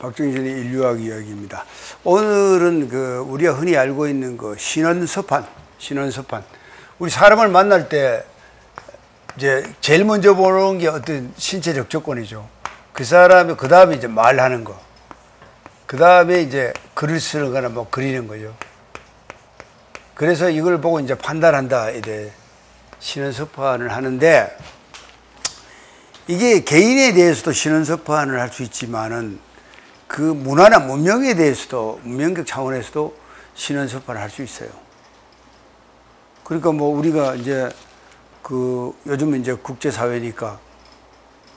박정진의 인류학 이야기입니다. 오늘은 우리가 흔히 알고 있는 신언서판. 우리 사람을 만날 때 이제 제일 먼저 보는 게 어떤 신체적 조건이죠. 그 사람이 그 다음에 이제 말하는 거, 그 다음에 이제 글을 쓰는 거나 뭐 그리는 거죠. 그래서 이걸 보고 이제 판단한다, 이래 신언서판을 하는데, 이게 개인에 대해서도 신언서판을 할 수 있지만은 그 문화나 문명에 대해서도, 문명적 차원에서도 신언서판을 할 수 있어요. 그러니까 뭐 우리가 이제 요즘은 이제 국제사회니까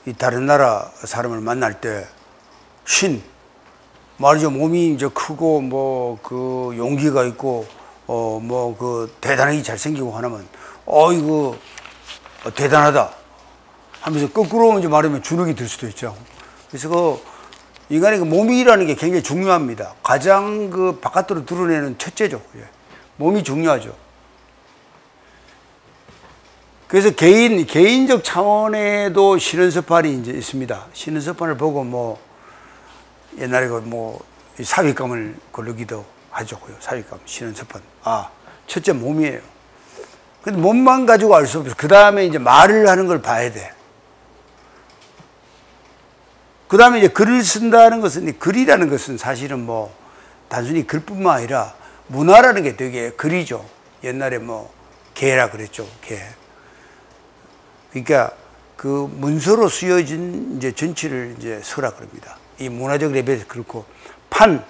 이 다른 나라 사람을 만날 때 말이죠. 몸이 이제 크고 뭐 용기가 있고 뭐 대단하게 잘생기고 하나면 이거 대단하다 하면서 거꾸로 이제 말하면 주눅이 들 수도 있죠. 그래서 인간의 몸이라는 게 굉장히 중요합니다. 가장 바깥으로 드러내는 첫째죠. 몸이 중요하죠. 그래서 개인적 차원에도 신언서판이 이제 있습니다. 신언서판을 보고 옛날에 사위감을 걸르기도 하죠. 사위감, 신언서판. 첫째 몸이에요. 근데 몸만 가지고 알 수 없어요. 그 다음에 이제 말을 하는 걸 봐야 돼. 그 다음에 이제 글을 쓴다는 것은, 글이라는 것은 사실은 단순히 글뿐만 아니라 문화라는 게 되게 글이죠. 옛날에 개라 그랬죠. 개. 그러니까 문서로 쓰여진 이제 전체를 이제 서라 그럽니다. 이 문화적 레벨에서 그렇고, 판.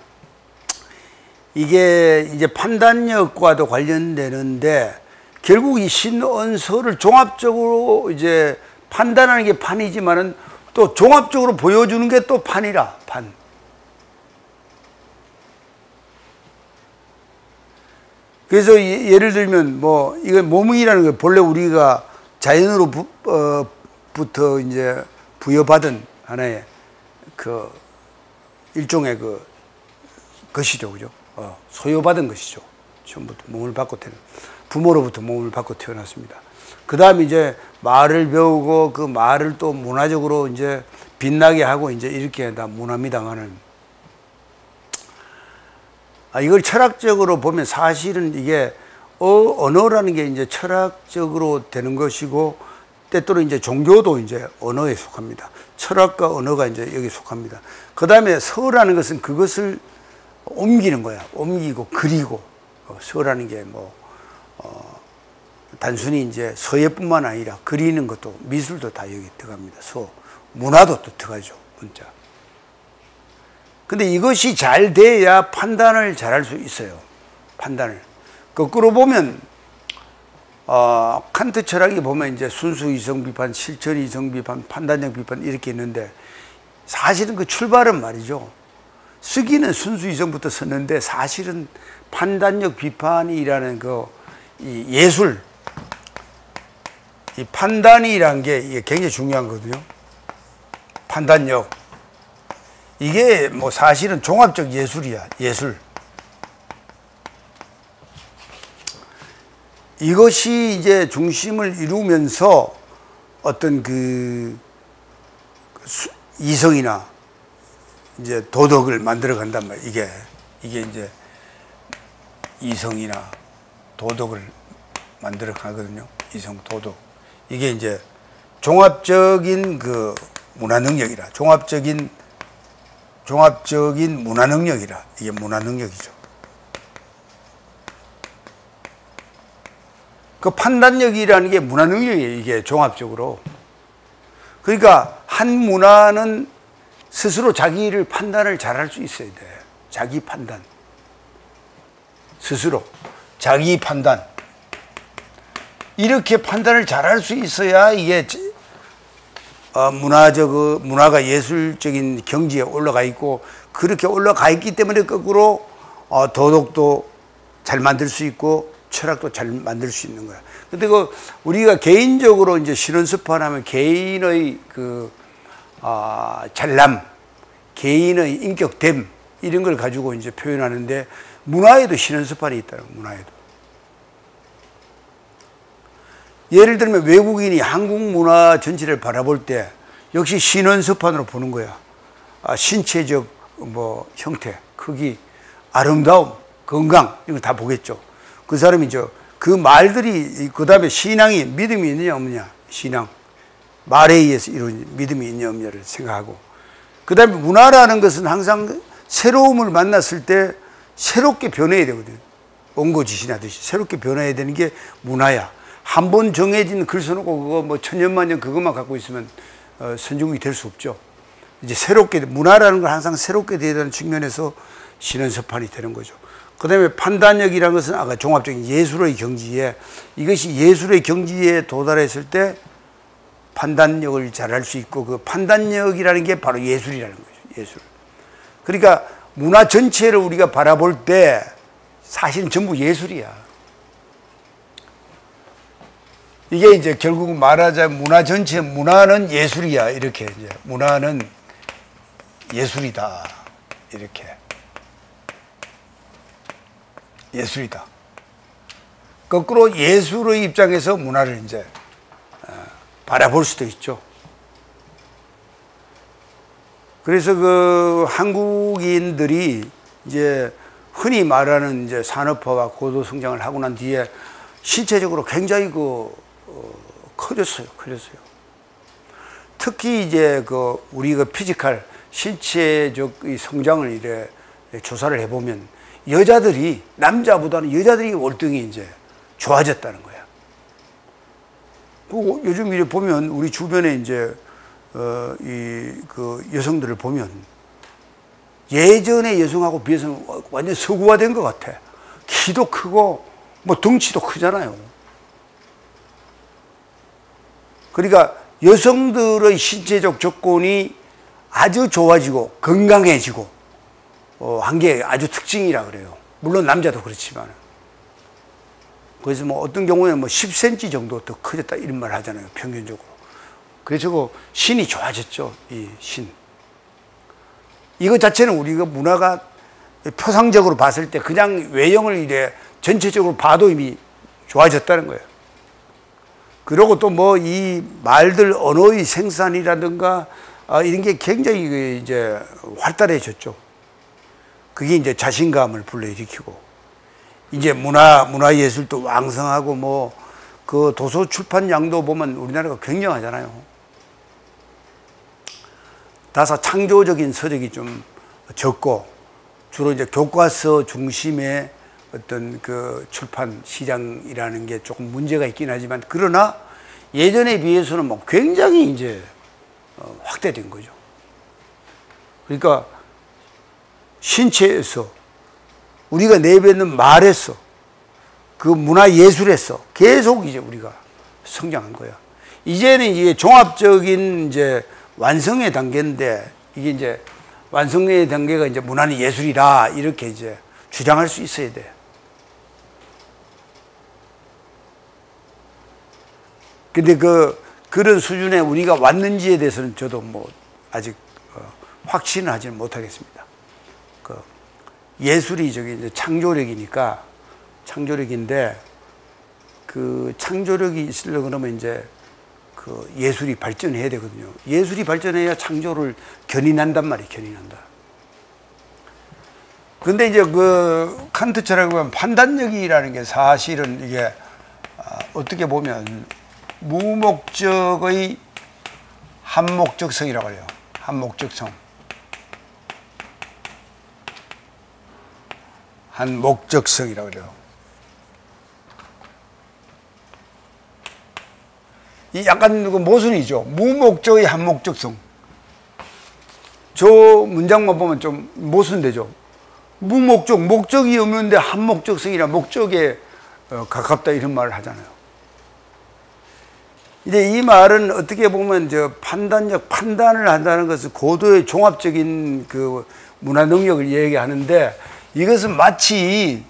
이게 이제 판단력과도 관련되는데, 결국 이 신언서를 종합적으로 이제 판단하는 게 판이지만은 또 종합적으로 보여주는 게 또 판이라, 판. 그래서 예를 들면 이건 몸이라는 게 본래 우리가 자연으로부터 이제 부여받은 하나의 일종의 것이죠. 그죠? 소유받은 것이죠. 처음부터 몸을 받고 태어났, 부모로부터 몸을 받고 태어났습니다. 그 다음에 이제 말을 배우고 그 말을 또 문화적으로 이제 빛나게 하고 이제 이렇게 다 문화입니다만은, 이걸 철학적으로 보면 사실은 이게 언어라는 게 이제 철학적으로 되는 것이고, 때때로 이제 종교도 이제 언어에 속합니다. 철학과 언어가 이제 여기 속합니다. 그 다음에 서라는 것은 그것을 옮기는 거야. 옮기고 그리고. 서라는 게 단순히 이제 서예뿐만 아니라 그리는 것도, 미술도 다 여기 들어갑니다. 서. 문화도 또 들어가죠. 문자. 근데 이것이 잘 돼야 판단을 잘 할 수 있어요. 판단을. 거꾸로 보면, 칸트 철학이 보면 이제 순수 이성 비판, 실천 이성 비판, 판단력 비판 이렇게 있는데, 사실은 출발은 말이죠. 쓰기는 순수 이성부터 썼는데, 사실은 판단력 비판이라는 이 예술, 이 판단이라는 게 이게 굉장히 중요한 거거든요. 판단력. 이게 사실은 종합적 예술이야, 예술. 이것이 이제 중심을 이루면서 어떤 이성이나 이제 도덕을 만들어 간단 말이에요. 이게 이제 이성이나 도덕을 만들어 가거든요. 이성, 도덕. 이게 이제 종합적인 문화 능력이라. 종합적인 문화 능력이라. 이게 문화 능력이죠. 판단력이라는 게 문화 능력이에요. 이게 종합적으로. 그러니까 한 문화는 스스로 자기를 판단을 잘할 수 있어야 돼. 자기 판단. 스스로. 자기 판단. 이렇게 판단을 잘할 수 있어야 이게 문화가 예술적인 경지에 올라가 있고, 그렇게 올라가 있기 때문에 거꾸로 도덕도 잘 만들 수 있고, 철학도 잘 만들 수 있는 거야. 근데 우리가 개인적으로 이제 신언서판 하면 개인의 잘남, 개인의 인격됨, 이런 걸 가지고 이제 표현하는데, 문화에도 신언서판이 있다는 거야, 문화에도. 예를 들면 외국인이 한국 문화 전체를 바라볼 때, 역시 신언서판으로 보는 거야. 신체적 뭐 형태, 크기, 아름다움, 건강 이걸 다 보겠죠. 그 사람이 그 말들이 그 다음에 신앙이 믿음이 있느냐 없느냐, 신앙 말에 의해서 이루어진 믿음이 있냐 없느냐를 생각하고, 그 다음에 문화라는 것은 항상 새로움을 만났을 때 새롭게 변해야 되거든. 원고지신하듯이 새롭게 변해야 되는 게 문화야. 한 번 정해진 글 써놓고 그거 뭐 천년만년 그것만 갖고 있으면 선진국이 될 수 없죠. 이제 새롭게 문화라는 걸 항상 새롭게 돼야 되는 측면에서 신언서판이 되는 거죠. 그 다음에 판단력이라는 것은 아까 종합적인 예술의 경지에, 이것이 예술의 경지에 도달했을 때 판단력을 잘할 수 있고, 그 판단력이라는 게 바로 예술이라는 거죠. 예술. 그러니까 문화 전체를 우리가 바라볼 때 사실은 전부 예술이야. 이게 이제 결국 말하자면 문화 전체, 문화는 예술이야. 이렇게 이제 문화는 예술이다. 이렇게. 예술이다. 거꾸로 예술의 입장에서 문화를 이제 바라볼 수도 있죠. 그래서 그 한국인들이 이제 흔히 말하는 이제 산업화와 고도 성장을 하고 난 뒤에 신체적으로 굉장히 커졌어요. 특히 이제 그 우리 그 피지컬 신체적 성장을 이래 조사를 해보면 여자들이 남자보다는 여자들이 월등히 이제 좋아졌다는 거야. 요즘 이제 보면 우리 주변에 이제 그 여성들을 보면 예전의 여성하고 비해서는 완전 서구화된 것 같아. 키도 크고 뭐 덩치도 크잖아요. 그러니까 여성들의 신체적 조건이 아주 좋아지고 건강해지고 한 게 아주 특징이라 그래요. 물론 남자도 그렇지만. 그래서 뭐 어떤 경우에는 뭐 10cm 정도 더 커졌다 이런 말 하잖아요. 평균적으로. 그래서 그 신이 좋아졌죠. 이 신. 이거 자체는 우리가 문화가 표상적으로 봤을 때 그냥 외형을 이래 전체적으로 봐도 이미 좋아졌다는 거예요. 그리고 또 뭐 이 말들 언어의 생산이라든가 이런 게 굉장히 이제 활달해졌죠. 그게 이제 자신감을 불러일으키고 이제 문화예술도 왕성하고 뭐 그 도서 출판 양도 보면 우리나라가 굉장하잖아요. 다소 창조적인 서적이 좀 적고 주로 이제 교과서 중심의 어떤 그 출판 시장이라는 게 조금 문제가 있긴 하지만, 그러나 예전에 비해서는 뭐 굉장히 이제 확대된 거죠. 그러니까 신체에서 우리가 내뱉는 말에서 그 문화예술에서 계속 이제 우리가 성장한 거야. 이제는 이게 종합적인 이제 완성의 단계인데, 이게 이제 완성의 단계가 이제 문화는 예술이라 이렇게 이제 주장할 수 있어야 돼. 근데 그런 수준에 우리가 왔는지에 대해서는 저도 뭐 아직 확신은 하지는 못하겠습니다. 예술이 저기 이제 창조력이니까 창조력인데, 그 창조력이 있으려고 그러면 이제 그 예술이 발전해야 되거든요. 예술이 발전해야 창조를 견인한단 말이에요. 견인한다. 근데 이제 그 칸트 철학에 보면 판단력이라는 게 사실은 이게 어떻게 보면 무목적의 한목적성이라고 해요. 한목적성. 한목적성이라고 그래요. 이 약간 모순이죠. 무목적의 한목적성. 저 문장만 보면 좀 모순되죠. 무목적, 목적이 없는데 한목적성이라 목적에 가깝다 이런 말을 하잖아요. 이제 이 말은 어떻게 보면 저 판단력, 판단을 한다는 것은 고도의 종합적인 그 문화 능력을 얘기하는데, 이것은 마치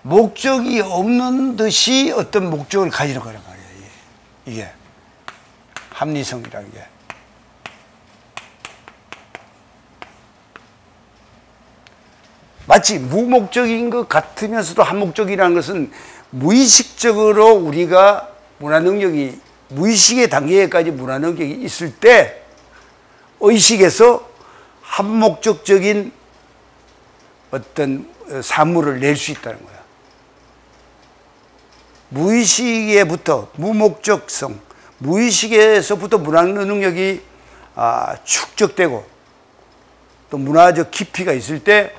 목적이 없는 듯이 어떤 목적을 가지는 거란 말이에요. 이게 합리성이라는 게. 마치 무목적인 것 같으면서도 한목적이라는 것은 무의식적으로 우리가 문화 능력이, 무의식의 단계까지 문화 능력이 있을 때 의식에서 한목적적인 어떤 사물을 낼 수 있다는 거야. 무의식에부터 무목적성, 무의식에서부터 문학 능력이 축적되고 또 문화적 깊이가 있을 때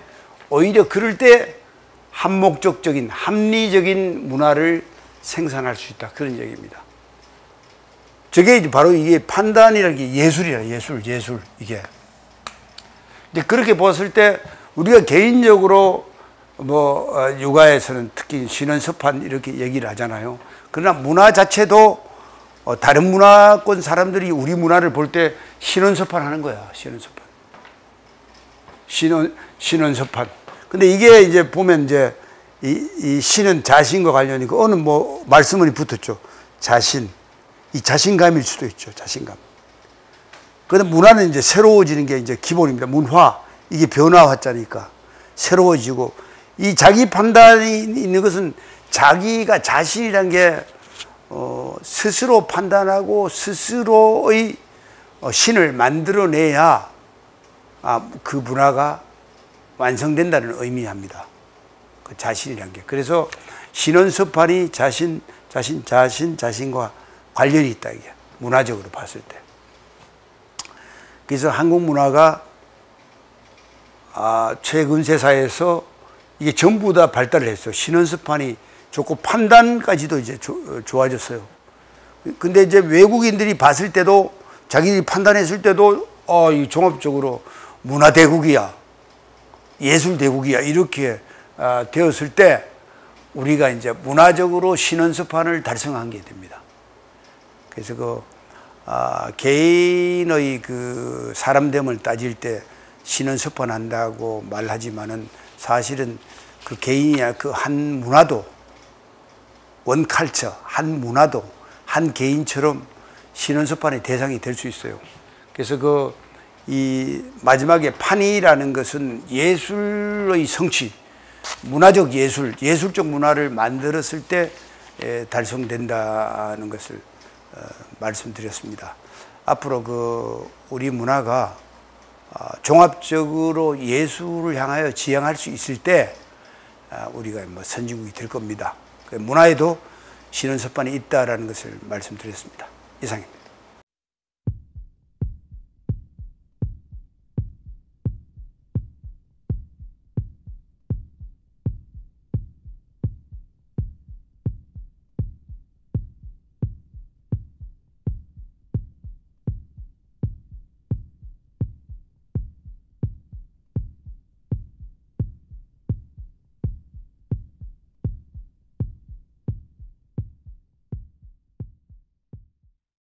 오히려 그럴 때 한목적적인 합리적인 문화를 생산할 수 있다, 그런 얘기입니다. 저게 이제 바로 이게 판단이라는 게 예술이라, 예술 이게. 근데 그렇게 봤을 때 우리가 개인적으로 뭐 육아에서는 특히 신언서판 이렇게 얘기를 하잖아요. 그러나 문화 자체도 다른 문화권 사람들이 우리 문화를 볼 때 신언서판 하는 거야. 신언서판. 근데 이게 이제 보면 이제 이 신은 자신과 관련이고 어느 뭐 말씀이 붙었죠. 자신. 이 자신감일 수도 있죠. 자신감. 그런데 문화는 이제 새로워지는 게 이제 기본입니다. 문화. 이게 변화화자니까 새로워지고, 이 자기 판단이 있는 것은 자기가 자신이라는 게 스스로 판단하고 스스로의 신을 만들어내야 그 문화가 완성된다는 의미합니다. 그 자신이라는 게. 그래서 신언서판이 자신과 관련이 있다, 이게 문화적으로 봤을 때. 그래서 한국 문화가 최근 세사에서 이게 전부 다 발달을 했어요. 신언서판이 좋고 판단까지도 이제 좋아졌어요. 근데 이제 외국인들이 봤을 때도, 자기들이 판단했을 때도 이 종합적으로 문화 대국이야, 예술 대국이야, 이렇게 되었을 때 우리가 이제 문화적으로 신언서판을 달성한 게 됩니다. 그래서 그 개인의 그 사람됨을 따질 때 신언서판 한다고 말하지만은 사실은 그 개인이야, 그 한 문화도, 원 컬처, 한 문화도, 한 개인처럼 신언서판의 대상이 될 수 있어요. 그래서 이 마지막에 판이라는 것은 예술의 성취, 문화적 예술, 예술적 문화를 만들었을 때 달성된다는 것을 말씀드렸습니다. 앞으로 우리 문화가 종합적으로 예술을 향하여 지향할 수 있을 때 우리가 뭐 선진국이 될 겁니다. 문화에도 신언서판이 있다라는 것을 말씀드렸습니다. 이상입니다.